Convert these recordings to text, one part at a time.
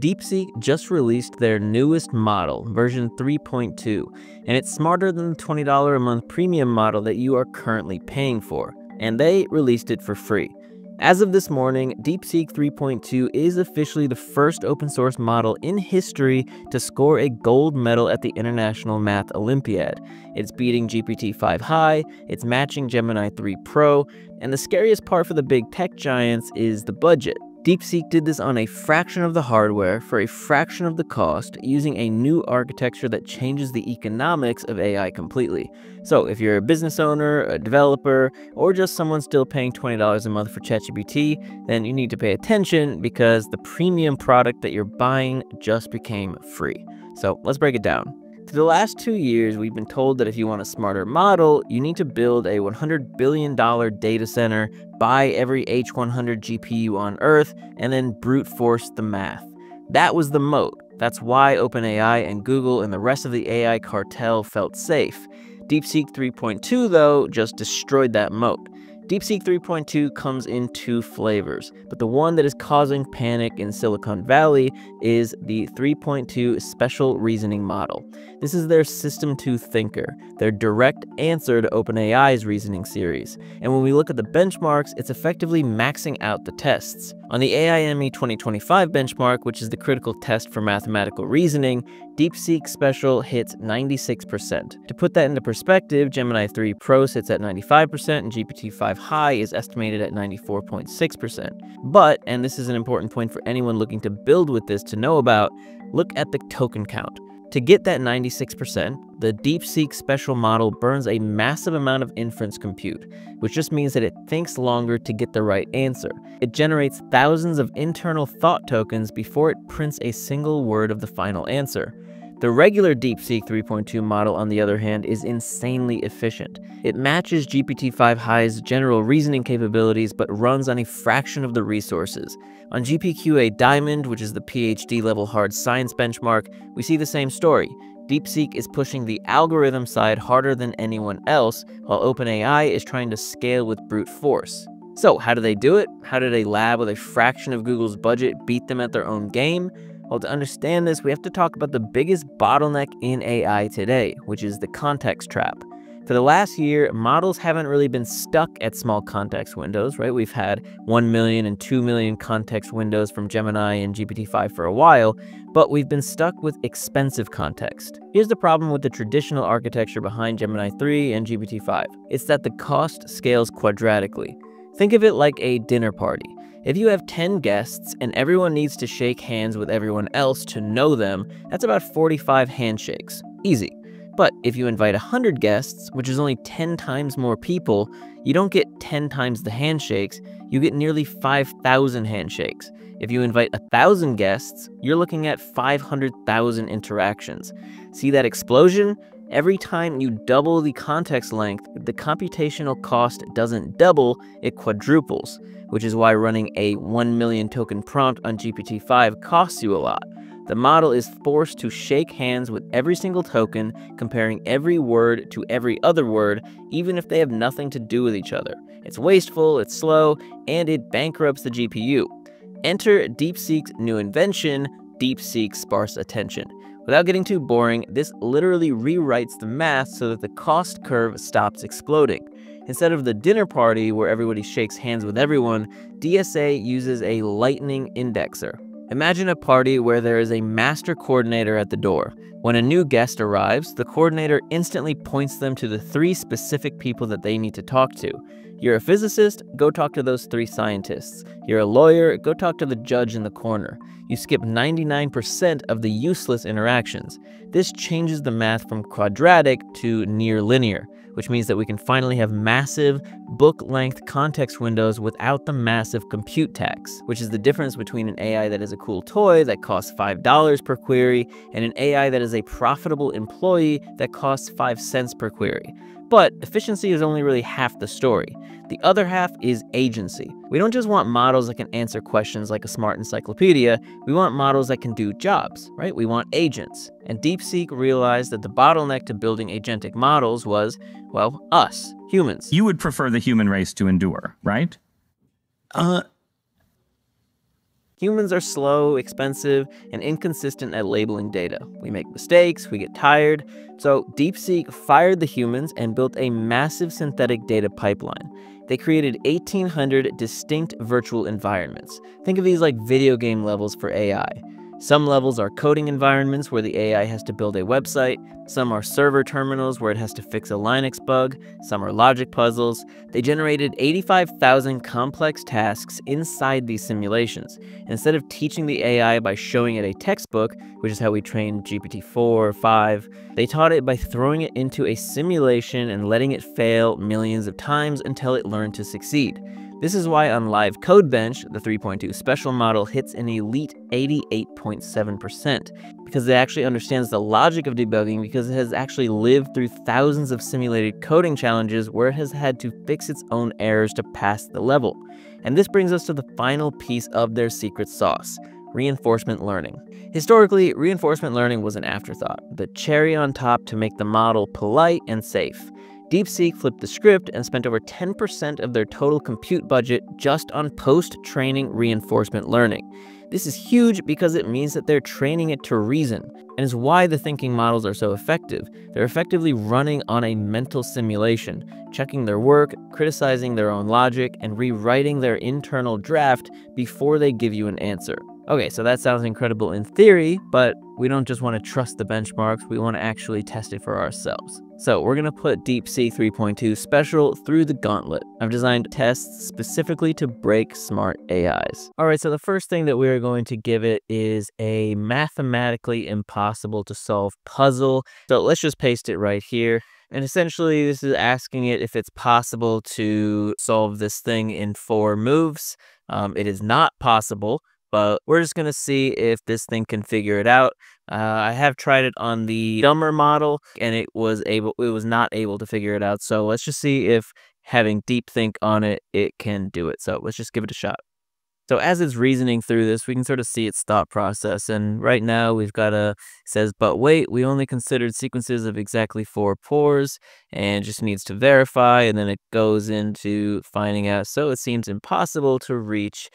DeepSeek just released their newest model, version 3.2, and it's smarter than the $20 a month premium model that you are currently paying for, and they released it for free. As of this morning, DeepSeek 3.2 is officially the first open source model in history to score a gold medal at the International Math Olympiad. It's beating GPT-5 High, it's matching Gemini 3 Pro, and the scariest part for the big tech giants is the budget. DeepSeek did this on a fraction of the hardware for a fraction of the cost using a new architecture that changes the economics of AI completely. So if you're a business owner, a developer, or just someone still paying $20 a month for ChatGPT, then you need to pay attention because the premium product that you're buying just became free. So let's break it down. For the last 2 years, we've been told that if you want a smarter model, you need to build a $100 billion data center, buy every H100 GPU on Earth, and then brute force the math. That was the moat. That's why OpenAI and Google and the rest of the AI cartel felt safe. DeepSeek 3.2, though, just destroyed that moat. DeepSeek 3.2 comes in two flavors, but the one that is causing panic in Silicon Valley is the 3.2 Special Reasoning Model. This is their System 2 thinker, their direct answer to OpenAI's reasoning series. And when we look at the benchmarks, it's effectively maxing out the tests. On the AIME 2025 benchmark, which is the critical test for mathematical reasoning, DeepSeek Special hits 96%. To put that into perspective, Gemini 3 Pro sits at 95% and GPT-5 High is estimated at 94.6%. But, and this is an important point for anyone looking to build with this to know about, look at the token count. To get that 96%, the DeepSeek Special model burns a massive amount of inference compute, which just means that it thinks longer to get the right answer. It generates thousands of internal thought tokens before it prints a single word of the final answer. The regular DeepSeek 3.2 model, on the other hand, is insanely efficient. It matches GPT-5 High's general reasoning capabilities, but runs on a fraction of the resources. On GPQA Diamond, which is the PhD level hard science benchmark, we see the same story. DeepSeek is pushing the algorithm side harder than anyone else, while OpenAI is trying to scale with brute force. So how do they do it? How did a lab with a fraction of Google's budget beat them at their own game? Well, to understand this, we have to talk about the biggest bottleneck in AI today, which is the context trap. For the last year, models haven't really been stuck at small context windows, right? We've had 1 million and 2 million context windows from Gemini and GPT-5 for a while, but we've been stuck with expensive context. Here's the problem with the traditional architecture behind Gemini 3 and GPT-5. It's that the cost scales quadratically. Think of it like a dinner party. If you have 10 guests and everyone needs to shake hands with everyone else to know them, that's about 45 handshakes. Easy. But if you invite 100 guests, which is only 10 times more people, you don't get 10 times the handshakes, you get nearly 5,000 handshakes. If you invite 1,000 guests, you're looking at 500,000 interactions. See that explosion? Every time you double the context length, the computational cost doesn't double, it quadruples, which is why running a 1 million token prompt on GPT-5 costs you a lot. The model is forced to shake hands with every single token, comparing every word to every other word, even if they have nothing to do with each other. It's wasteful, it's slow, and it bankrupts the GPU. Enter DeepSeek's new invention, DeepSeek Sparse Attention. Without getting too boring, this literally rewrites the math so that the cost curve stops exploding. Instead of the dinner party where everybody shakes hands with everyone, DSA uses a lightning indexer. Imagine a party where there is a master coordinator at the door. When a new guest arrives, the coordinator instantly points them to the three specific people that they need to talk to. You're a physicist, go talk to those three scientists. You're a lawyer, go talk to the judge in the corner. You skip 99% of the useless interactions. This changes the math from quadratic to near linear, which means that we can finally have massive book-length context windows without the massive compute tax, which is the difference between an AI that is a cool toy that costs $5 per query and an AI that is a profitable employee that costs 5 cents per query. But efficiency is only really half the story. The other half is agency. We don't just want models that can answer questions like a smart encyclopedia, we want models that can do jobs, right? We want agents. And DeepSeek realized that the bottleneck to building agentic models was, well, us, humans. You would prefer the human race to endure, right? Humans are slow, expensive, and inconsistent at labeling data. We make mistakes, we get tired. So DeepSeek fired the humans and built a massive synthetic data pipeline. They created 1,800 distinct virtual environments. Think of these like video game levels for AI. Some levels are coding environments where the AI has to build a website, some are server terminals where it has to fix a Linux bug, some are logic puzzles. They generated 85,000 complex tasks inside these simulations. Instead of teaching the AI by showing it a textbook, which is how we trained GPT-4 or 5, they taught it by throwing it into a simulation and letting it fail millions of times until it learned to succeed. This is why on LiveCodeBench, the 3.2 special model hits an elite 88.7%, because it actually understands the logic of debugging because it has actually lived through thousands of simulated coding challenges where it has had to fix its own errors to pass the level. And this brings us to the final piece of their secret sauce: reinforcement learning. Historically, reinforcement learning was an afterthought, the cherry on top to make the model polite and safe. DeepSeek flipped the script and spent over 10% of their total compute budget just on post-training reinforcement learning. This is huge because it means that they're training it to reason, and is why the thinking models are so effective. They're effectively running on a mental simulation, checking their work, criticizing their own logic, and rewriting their internal draft before they give you an answer. Okay, so that sounds incredible in theory, but we don't just want to trust the benchmarks, we want to actually test it for ourselves. So we're going to put DeepSeek 3.2 Special through the gauntlet. I've designed tests specifically to break smart AIs. All right, so the first thing that we are going to give it is a mathematically impossible to solve puzzle. So let's just paste it right here. And essentially, this is asking it if it's possible to solve this thing in 4 moves. It is not possible, but we're just going to see if this thing can figure it out. I have tried it on the dumber model, and it was not able to figure it out. So let's just see if having DeepSeek on it, it can do it. So let's just give it a shot. So as it's reasoning through this, we can sort of see its thought process. And right now we've got it says, but wait, we only considered sequences of exactly 4 pores, and just needs to verify. And then it goes into finding out. So it seems impossible to reach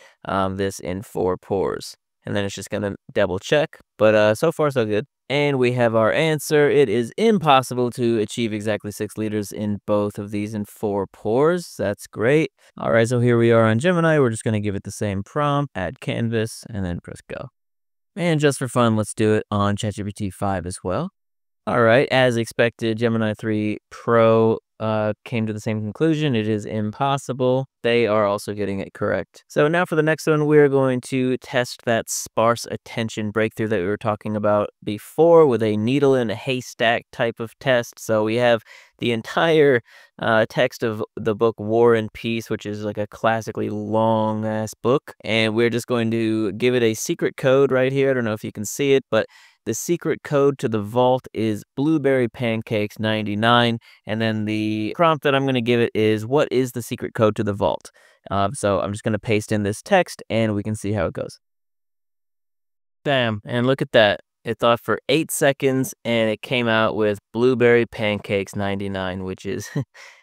this in 4 pores. And then it's just going to double check. But so far, so good. And we have our answer. It is impossible to achieve exactly 6 liters in both of these in 4 pours. That's great. All right, so here we are on Gemini. We're just going to give it the same prompt, add canvas, and then press go. And just for fun, let's do it on ChatGPT 5 as well. All right, as expected, Gemini 3 Pro came to the same conclusion. It is impossible. They are also getting it correct. So now for the next one, we're going to test that sparse attention breakthrough that we were talking about before with a needle in a haystack type of test. So we have the entire text of the book War and Peace, which is like a classically long ass book. And we're just going to give it a secret code right here. I don't know if you can see it, but the secret code to the vault is blueberry pancakes 99. And then the prompt that I'm going to give it is, what is the secret code to the vault? So I'm just going to paste in this text and we can see how it goes. Bam. And look at that. It thought for 8 seconds and it came out with blueberry pancakes 99, which is,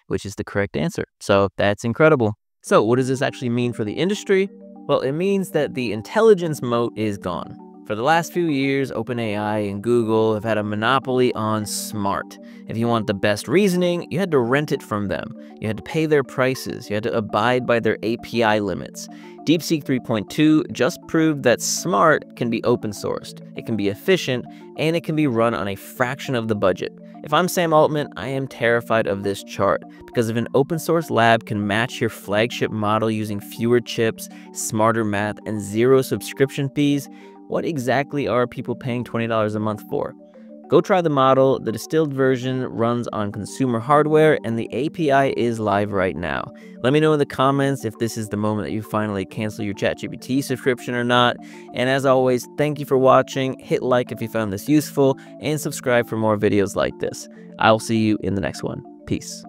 which is the correct answer. So that's incredible. So what does this actually mean for the industry? Well, it means that the intelligence moat is gone. For the last few years, OpenAI and Google have had a monopoly on smart. If you want the best reasoning, you had to rent it from them. You had to pay their prices. You had to abide by their API limits. DeepSeek 3.2 just proved that smart can be open sourced, it can be efficient, and it can be run on a fraction of the budget. If I'm Sam Altman, I am terrified of this chart, because if an open source lab can match your flagship model using fewer chips, smarter math, and 0 subscription fees, what exactly are people paying $20 a month for? Go try the model. The distilled version runs on consumer hardware, and the API is live right now. Let me know in the comments if this is the moment that you finally cancel your ChatGPT subscription or not. And as always, thank you for watching. Hit like if you found this useful, and subscribe for more videos like this. I'll see you in the next one. Peace.